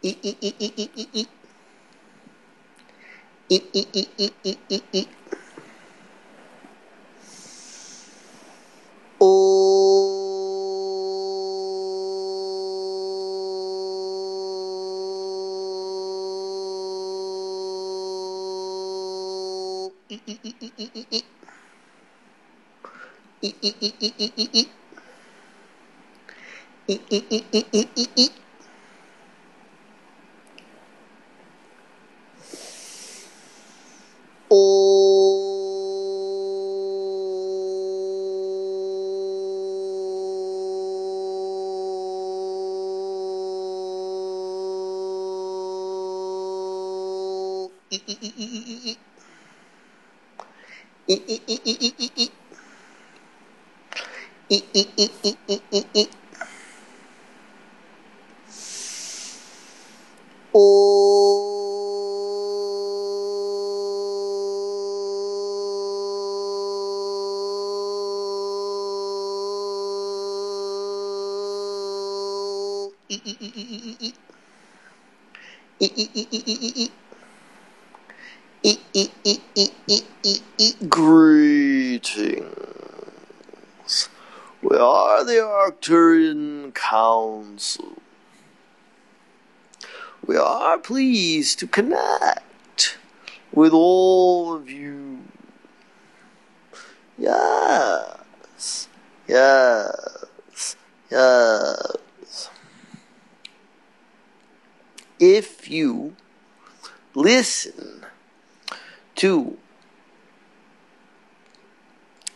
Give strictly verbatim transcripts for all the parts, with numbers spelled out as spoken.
E e e e e e e e e e e e e e E Greetings. We are the Arcturian Council. We are pleased to connect with all of you. Yes, yes, yes. If you listen to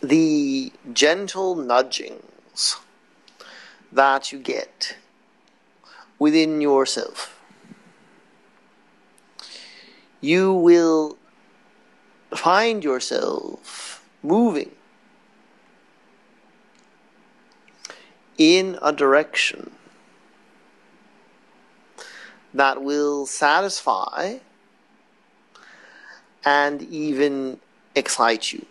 the gentle nudgings that you get within yourself, you will find yourself moving in a direction that will satisfy and even excite you.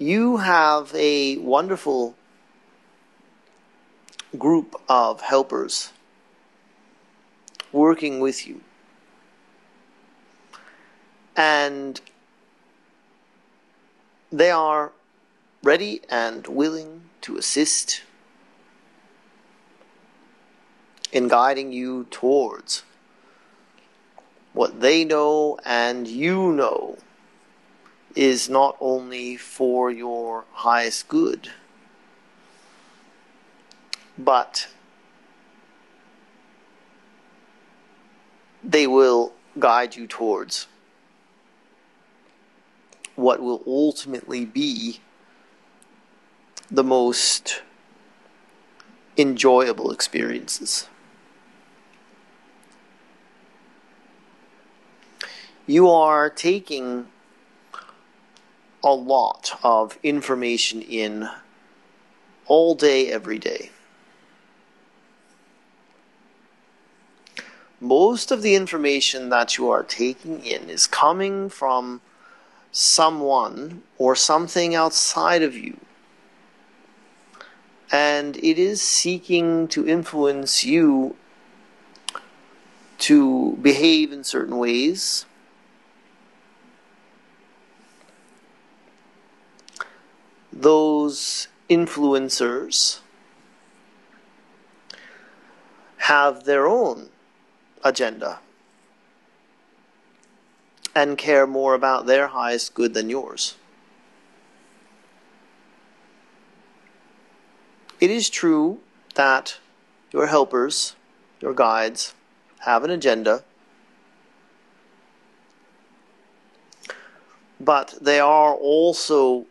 You have a wonderful group of helpers working with you, and they are ready and willing to assist in guiding you towards what they know and you know is not only for your highest good, but they will guide you towards what will ultimately be the most enjoyable experiences. You are taking a lot of information in all day, every day. Most of the information that you are taking in is coming from someone or something outside of you, and it is seeking to influence you to behave in certain ways, those influencers have their own agenda and care more about their highest good than yours. It is true that your helpers, your guides, have an agenda, but they are also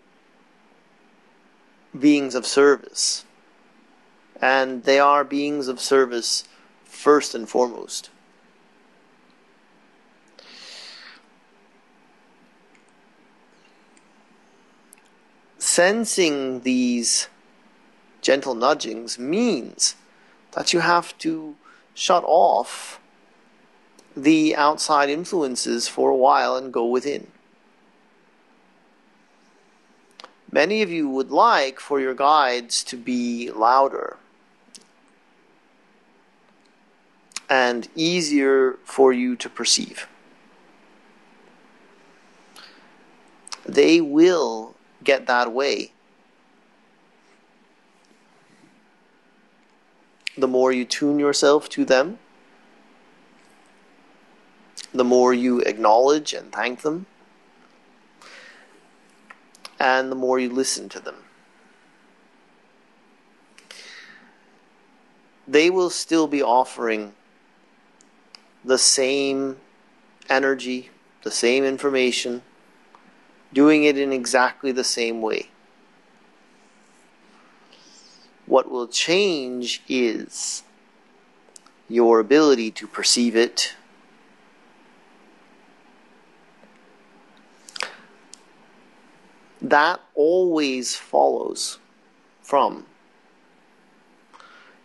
beings of service, and they are beings of service first and foremost. Sensing these gentle nudgings means that you have to shut off the outside influences for a while and go within. Many of you would like for your guides to be louder and easier for you to perceive. They will get that way the more you tune yourself to them, the more you acknowledge and thank them, and the more you listen to them. They will still be offering the same energy, the same information, doing it in exactly the same way. What will change is your ability to perceive it, that always follows from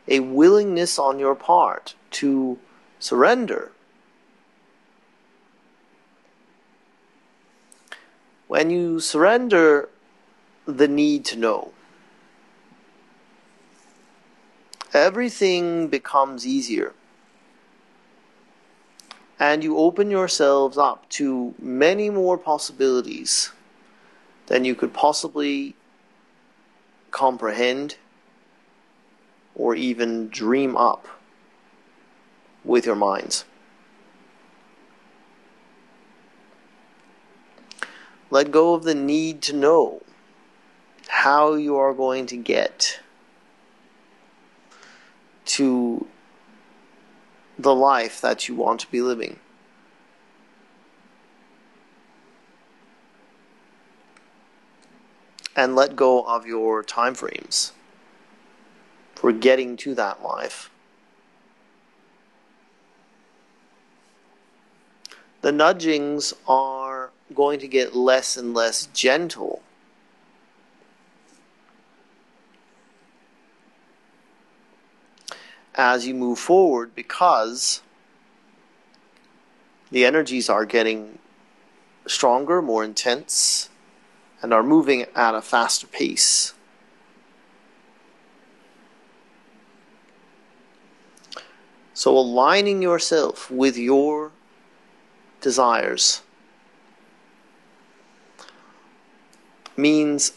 a willingness on your part to surrender. When you surrender the need to know, everything becomes easier, and you open yourselves up to many more possibilities than you could possibly comprehend or even dream up with your minds. Let go of the need to know how you are going to get to the life that you want to be living. And let go of your time frames for getting to that life. The nudgings are going to get less and less gentle as you move forward, because the energies are getting stronger, more intense, and are moving at a faster pace. So aligning yourself with your desires means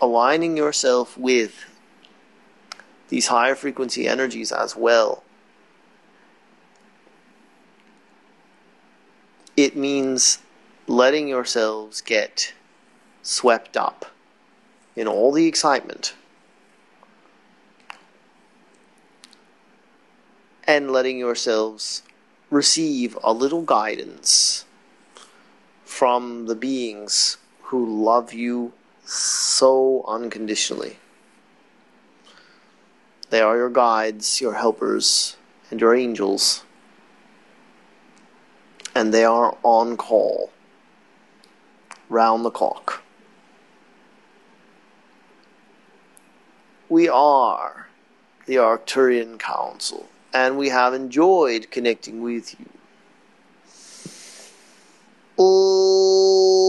aligning yourself with these higher frequency energies as well. It means letting yourselves get swept up in all the excitement and letting yourselves receive a little guidance from the beings who love you so unconditionally. They are your guides, your helpers, and your angels, and they are on call round the clock. We are the Arcturian Council, and we have enjoyed connecting with you. Oh.